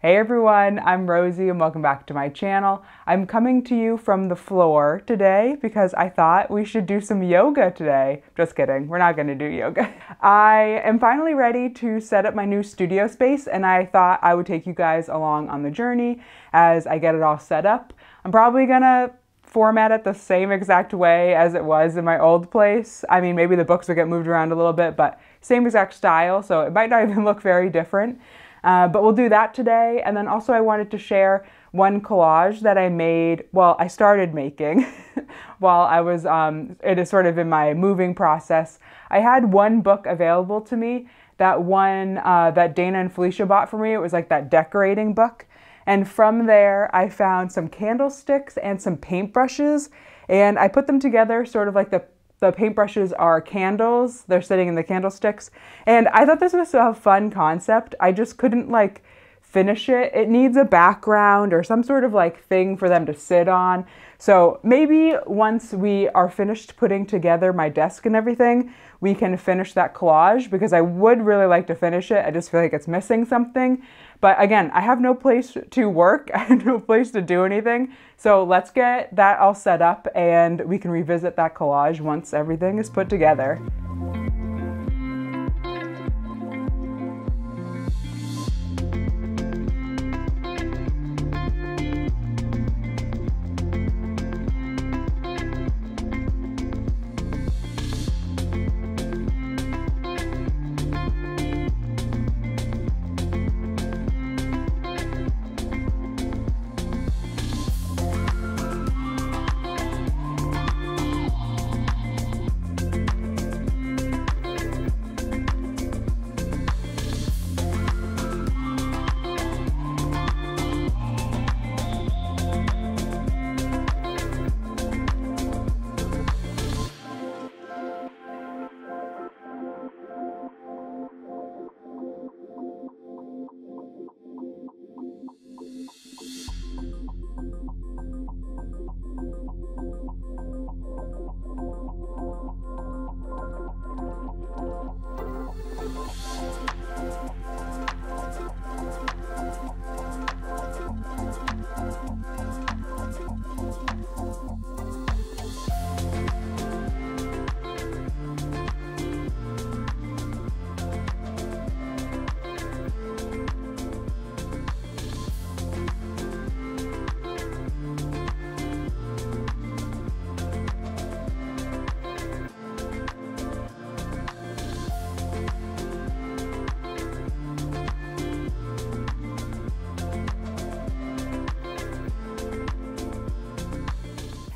Hey everyone, I'm Rosie and welcome back to my channel. I'm coming to you from the floor today because I thought we should do some yoga today. Just kidding, we're not gonna do yoga. I am finally ready to set up my new studio space and I thought I would take you guys along on the journey as I get it all set up. I'm probably gonna format it the same exact way as it was in my old place. I mean, maybe the books will get moved around a little bit, but same exact style, so it might not even look very different. But we'll do that today. And then also I wanted to share one collage that I made, well, I started making while I was, it is sort of in my moving process. I had one book available to me, that one that Dana and Felicia bought for me. It was like that decorating book. And from there, I found some candlesticks and some paintbrushes. And I put them together sort of like the paintbrushes are candles. They're sitting in the candlesticks. And I thought this was a fun concept. I just couldn't like finish it. It needs a background or some sort of like thing for them to sit on. So maybe once we are finished putting together my desk and everything, we can finish that collage because I would really like to finish it. I just feel like it's missing something. But again, I have no place to work. I have no place to do anything. So let's get that all set up and we can revisit that collage once everything is put together.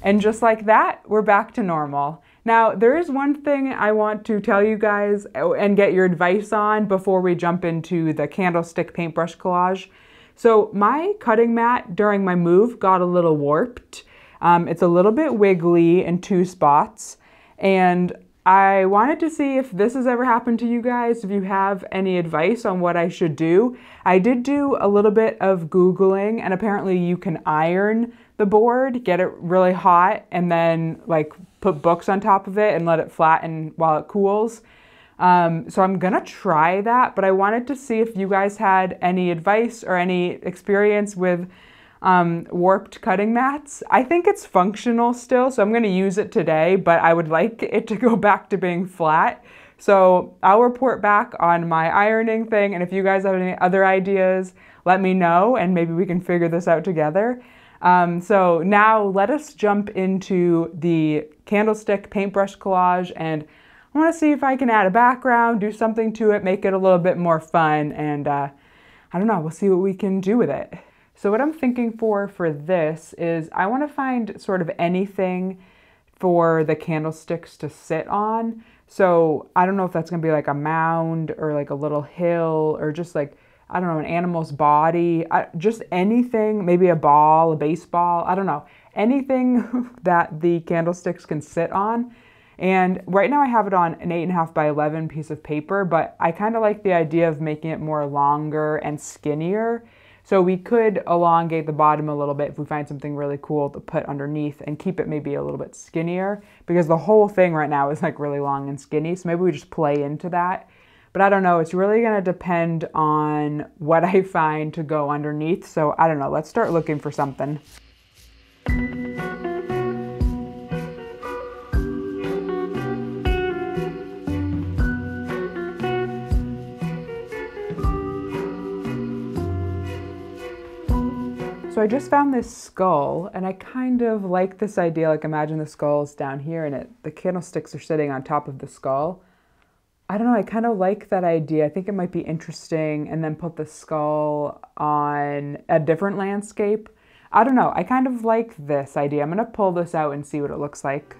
And just like that, we're back to normal. Now, there is one thing I want to tell you guys and get your advice on before we jump into the candlestick paintbrush collage. So my cutting mat during my move got a little warped. It's a little bit wiggly in two spots. And I wanted to see if this has ever happened to you guys, if you have any advice on what I should do. I did do a little bit of Googling and apparently you can iron the board, get it really hot, and then like put books on top of it and let it flatten while it cools. So I'm gonna try that, but I wanted to see if you guys had any advice or any experience with warped cutting mats. I think it's functional still, so I'm gonna use it today, but I would like it to go back to being flat. So I'll report back on my ironing thing, and if you guys have any other ideas, let me know, and maybe we can figure this out together. So now let us jump into the candlestick paintbrush collage, and I want to see if I can add a background, do something to it, make it a little bit more fun, and I don't know, we'll see what we can do with it. So what I'm thinking for this is I want to find sort of anything for the candlesticks to sit on. So I don't know if that's going to be like a mound or like a little hill or just like, I don't know, an animal's body, just anything, maybe a ball, a baseball, I don't know, anything that the candlesticks can sit on. And right now I have it on an 8.5 by 11 piece of paper, but I kind of like the idea of making it more longer and skinnier. So we could elongate the bottom a little bit if we find something really cool to put underneath and keep it maybe a little bit skinnier because the whole thing right now is like really long and skinny. So maybe we just play into that. But I don't know, it's really gonna depend on what I find to go underneath. So I don't know, let's start looking for something. So I just found this skull, and I kind of like this idea, like imagine the skull's down here and the candlesticks are sitting on top of the skull. I don't know, I kind of like that idea. I think it might be interesting, and then put the skull on a different landscape. I don't know, I kind of like this idea. I'm gonna pull this out and see what it looks like.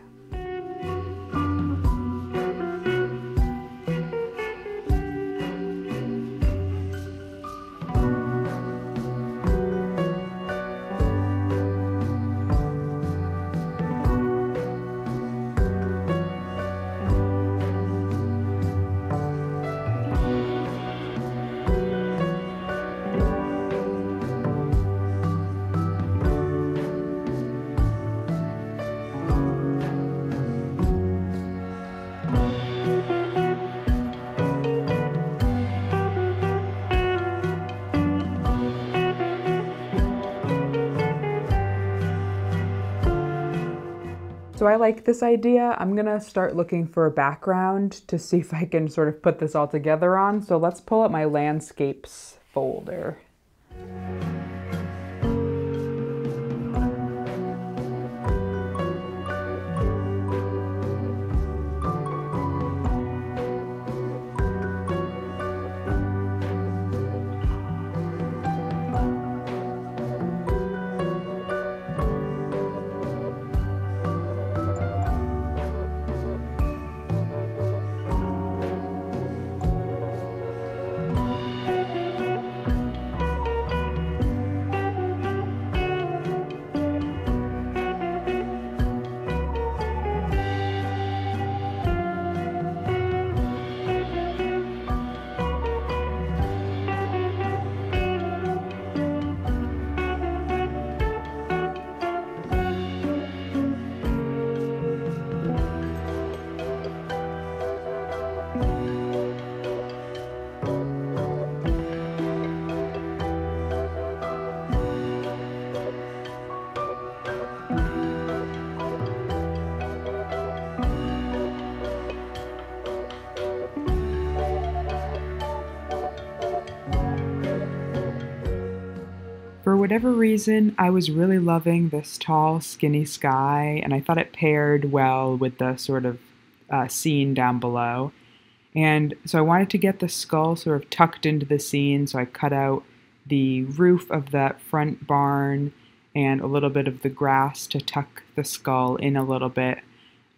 So I like this idea. I'm gonna start looking for a background to see if I can sort of put this all together on. So let's pull up my landscapes folder. For whatever reason, I was really loving this tall, skinny sky, and I thought it paired well with the sort of scene down below. And so I wanted to get the skull sort of tucked into the scene, so I cut out the roof of that front barn and a little bit of the grass to tuck the skull in a little bit.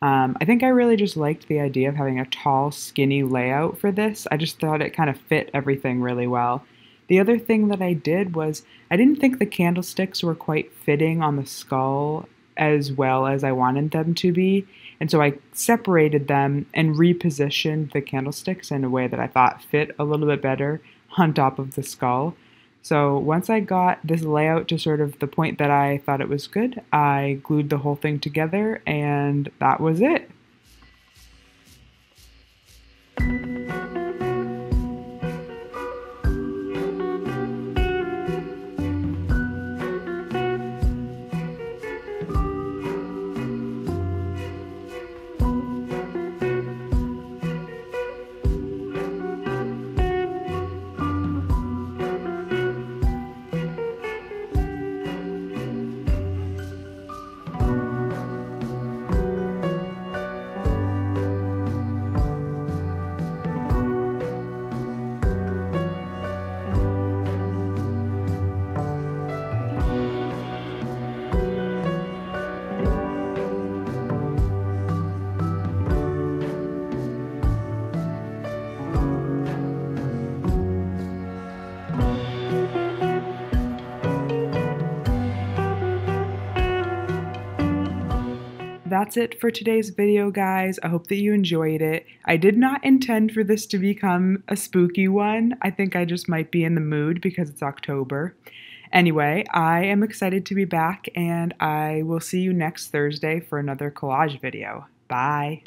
I think I really just liked the idea of having a tall, skinny layout for this. I just thought it kind of fit everything really well. The other thing that I did was I didn't think the candlesticks were quite fitting on the skull as well as I wanted them to be, and so I separated them and repositioned the candlesticks in a way that I thought fit a little bit better on top of the skull. So once I got this layout to sort of the point that I thought it was good, I glued the whole thing together, and that was it. That's it for today's video, guys. I hope that you enjoyed it. I did not intend for this to become a spooky one. I think I just might be in the mood because it's October. Anyway, I am excited to be back, and I will see you next Thursday for another collage video. Bye!